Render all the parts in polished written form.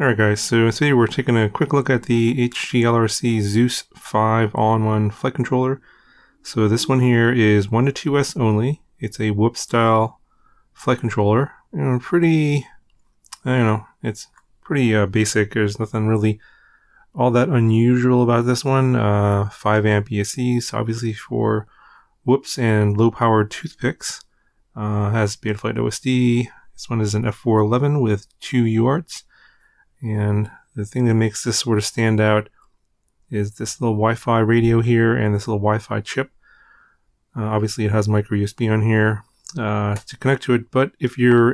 Alright guys, so today we're taking a quick look at the HGLRC Zeus 5 all-in-one flight controller. So this one here is 1-2S only. It's a whoop style flight controller. And pretty, I don't know, it's pretty basic. There's nothing really all that unusual about this one. 5 amp ESC, so obviously for whoops and low power toothpicks. Has Betaflight OSD. This one is an F411 with 2 UARTs. And the thing that makes this sort of stand out is this little Wi-Fi radio here and this little Wi-Fi chip. Obviously it has micro USB on here to connect to it, but if you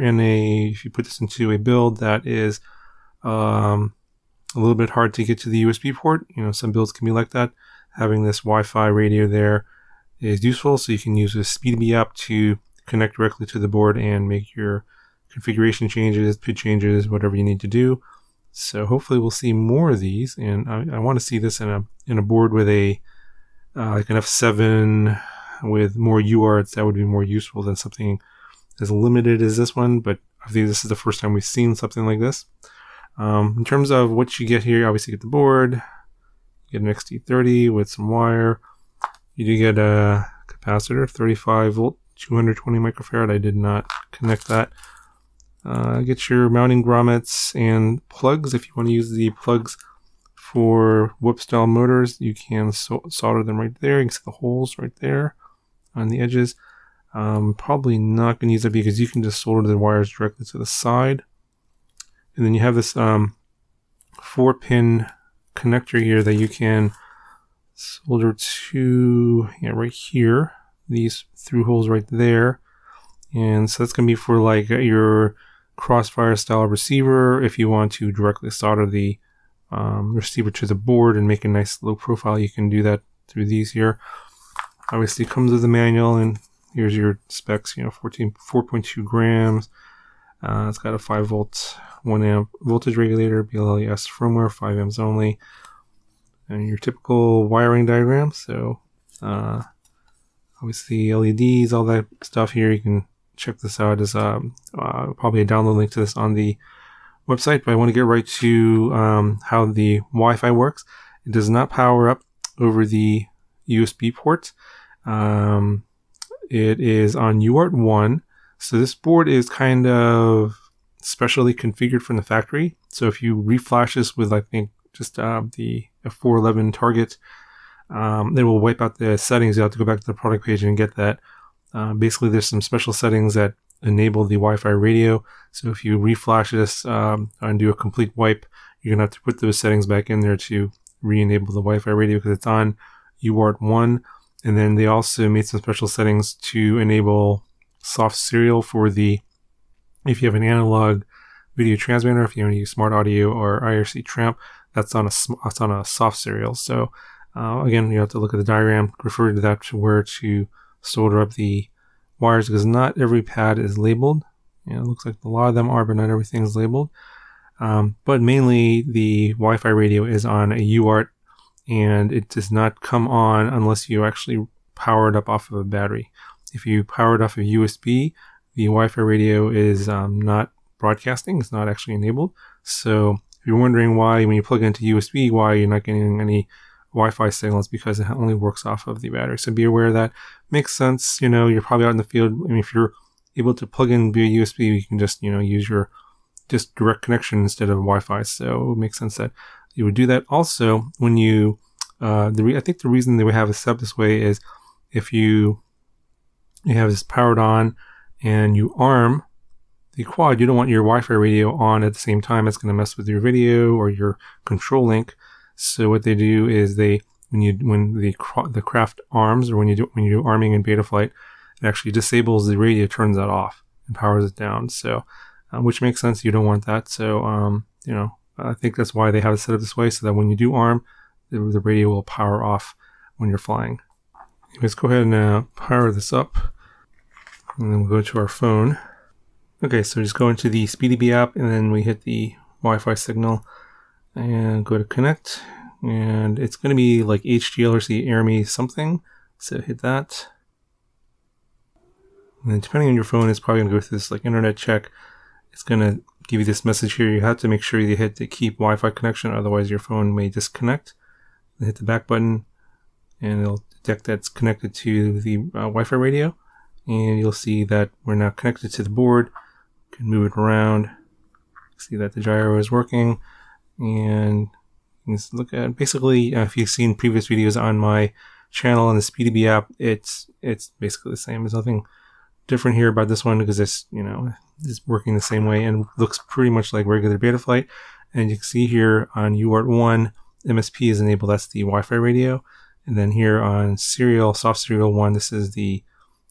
put this into a build that is a little bit hard to get to the USB port, you know, some builds can be like that. Having this Wi-Fi radio there is useful, so you can use the SpeedyBee app to connect directly to the board and make your configuration changes, pitch changes, whatever you need to do. So hopefully we'll see more of these, and I want to see this in a board with a like an F7 with more UARTs. That would be more useful than something as limited as this one. But I think this is the first time we've seen something like this. In terms of what you get here, you obviously get the board, you get an XT30 with some wire. You do get a capacitor, 35 volt, 220 microfarad. I did not connect that. Get your mounting grommets and plugs. If you want to use the plugs for whoop style motors, you can solder them right there. You can see the holes right there on the edges. Probably not going to use it because you can just solder the wires directly to the side. And then you have this 4-pin connector here that you can solder to, yeah, right here. These through holes right there. And so that's going to be for like your Crossfire style receiver if you want to directly solder the receiver to the board and make a nice low profile. You can do that through these here. Obviously it comes with the manual, and here's your specs, you know, 4.2 grams. It's got a 5 volt 1 amp voltage regulator, BLS firmware, 5 amps only, and your typical wiring diagram. So obviously LEDs, all that stuff here. You can check this out. There's probably a download link to this on the website, but I want to get right to how the Wi-Fi works. It does not power up over the USB port. It is on UART1, so this board is kind of specially configured from the factory. So if you reflash this with, I think, just the F411 target, they will wipe out the settings. You'll have to go back to the product page and get that. Basically, there's some special settings that enable the Wi-Fi radio. So if you reflash this and do a complete wipe, you're going to have to put those settings back in there to re-enable the Wi-Fi radio because it's on UART1. And then they also made some special settings to enable soft serial for the, if you have an analog video transmitter, if you want to use smart audio or IRC Tramp, that's on a soft serial. So again, you have to look at the diagram, refer to that to where to solder up the wires, because not every pad is labeled. You know, it looks like a lot of them are, but not everything is labeled. But mainly the Wi-Fi radio is on a UART, and it does not come on unless you actually power it up off of a battery. If you power it off of USB, the Wi-Fi radio is not broadcasting. It's not actually enabled. So if you're wondering why, when you plug into USB, why you're not getting any Wi-Fi signals, because it only works off of the battery. So be aware of that. Makes sense. You know, you're probably out in the field. I mean, if you're able to plug in via USB, you can just, you know, use your just direct connection instead of Wi-Fi. So it makes sense that you would do that. Also, when you, I think the reason they would have it set up this way is if you have this powered on and you arm the quad, you don't want your Wi-Fi radio on at the same time. It's going to mess with your video or your control link. So what they do is they, when the craft arms, or when you do arming in Betaflight, it actually disables the radio, turns that off, and powers it down. So, which makes sense. You don't want that. So, you know, I think that's why they have it set up this way, so that when you do arm, the radio will power off when you're flying. Anyways, go ahead and power this up, and then we'll go to our phone. Okay, so just go into the SpeedyBee app, and then we hit the Wi-Fi signal. And go to connect, and it's going to be like HGLRC AirMe something, so hit that. And then depending on your phone, it's probably going to go through this like internet check. It's going to give you this message here. You have to make sure you hit the keep Wi-Fi connection, otherwise your phone may disconnect. Then hit the back button and it'll detect that's connected to the Wi-Fi radio, and you'll see that we're now connected to the board. You can move it around, see that the gyro is working, and you can look at basically if you've seen previous videos on my channel on the SpeedyBee app, it's basically the same. There's nothing different here about this one because it's, you know, it's working the same way and looks pretty much like regular Betaflight. And you can see here on UART1 MSP is enabled, that's the Wi-Fi radio, and then here on serial soft serial 1, this is the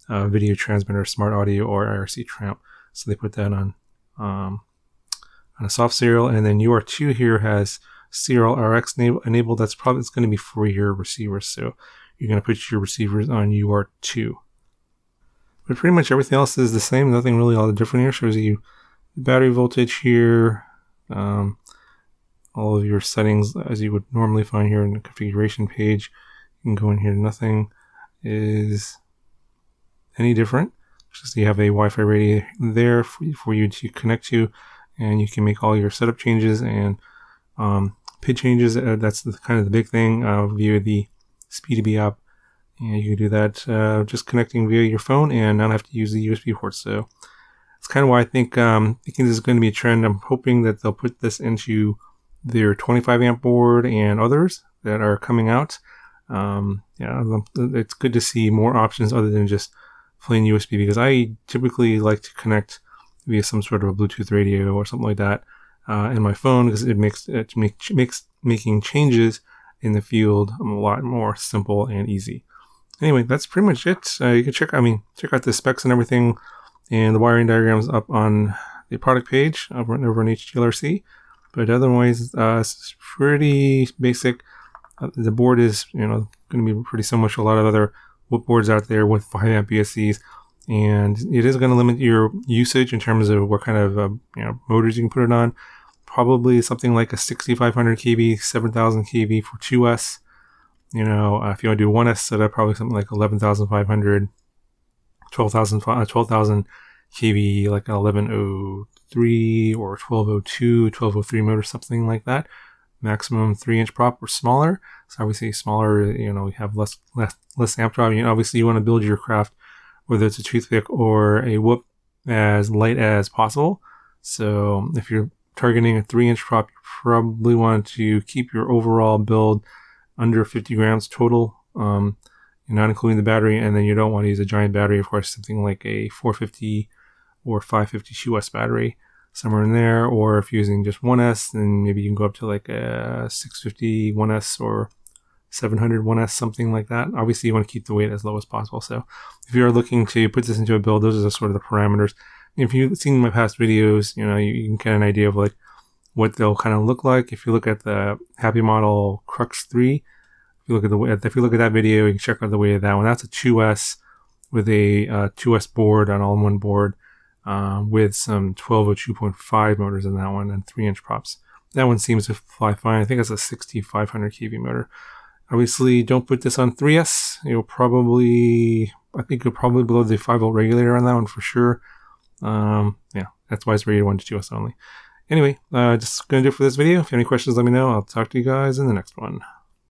video transmitter, smart audio, or IRC Tramp. So they put that on a soft serial, and then UART2 here has serial RX enabled. That's probably it's going to be for your receivers, so you're going to put your receivers on UART2. But pretty much everything else is the same. Nothing really all the different here. Shows you the battery voltage here, all of your settings as you would normally find here in the configuration page. You can go in here. Nothing is any different. Just you have a Wi-Fi radio there for you to connect to, and you can make all your setup changes and PID changes. That's kind of the big thing via the SpeedyBee app. And you can do that just connecting via your phone and not have to use the USB port. So that's kind of why I think this is going to be a trend. I'm hoping that they'll put this into their 25 amp board and others that are coming out. Yeah, it's good to see more options other than just plain USB, because I typically like to connect via some sort of a Bluetooth radio or something like that in my phone, because it makes making changes in the field a lot more simple and easy. Anyway, that's pretty much it. You can check out the specs and everything and the wiring diagrams up on the product page over on HGLRC. But otherwise, it's pretty basic. The board is, you know, going to be pretty similar to a lot of other whip boards out there with 5 amp ESCs, and it is going to limit your usage in terms of what kind of motors you can put it on. Probably something like a 6500 KV, 7000 KV for 2S. You know, if you want to do 1S setup, probably something like 11,500, 12,000 KV, like an 1103 or 1202, 1203 motor, something like that. Maximum 3-inch prop or smaller. So obviously smaller, you know, you have less amp drop. You know, obviously you want to build your craft, whether it's a toothpick or a whoop, as light as possible. So if you're targeting a 3-inch prop, you probably want to keep your overall build under 50 grams total, not including the battery. And then you don't want to use a giant battery, of course, something like a 450 or 550 2S battery somewhere in there. Or if you're using just 1S, then maybe you can go up to like a 650 1S or 700 1S, something like that. Obviously you want to keep the weight as low as possible. So if you're looking to put this into a build, those are sort of the parameters. If you've seen my past videos, you know, you can get an idea of like what they'll kind of look like. If you look at the Happy Model Crux 3, if you look at that video, you can check out the weight of that one. That's a 2S with a 2S board, an all-in-one board with some 1202.5 motors in that one and 3-inch props. That one seems to fly fine. I think it's a 6500 KV motor. Obviously, don't put this on 3S. You'll probably, I think you'll probably blow the 5-volt regulator on that one for sure. Yeah, that's why it's rated 1 to 2S only. Anyway, just going to do it for this video. If you have any questions, let me know. I'll talk to you guys in the next one.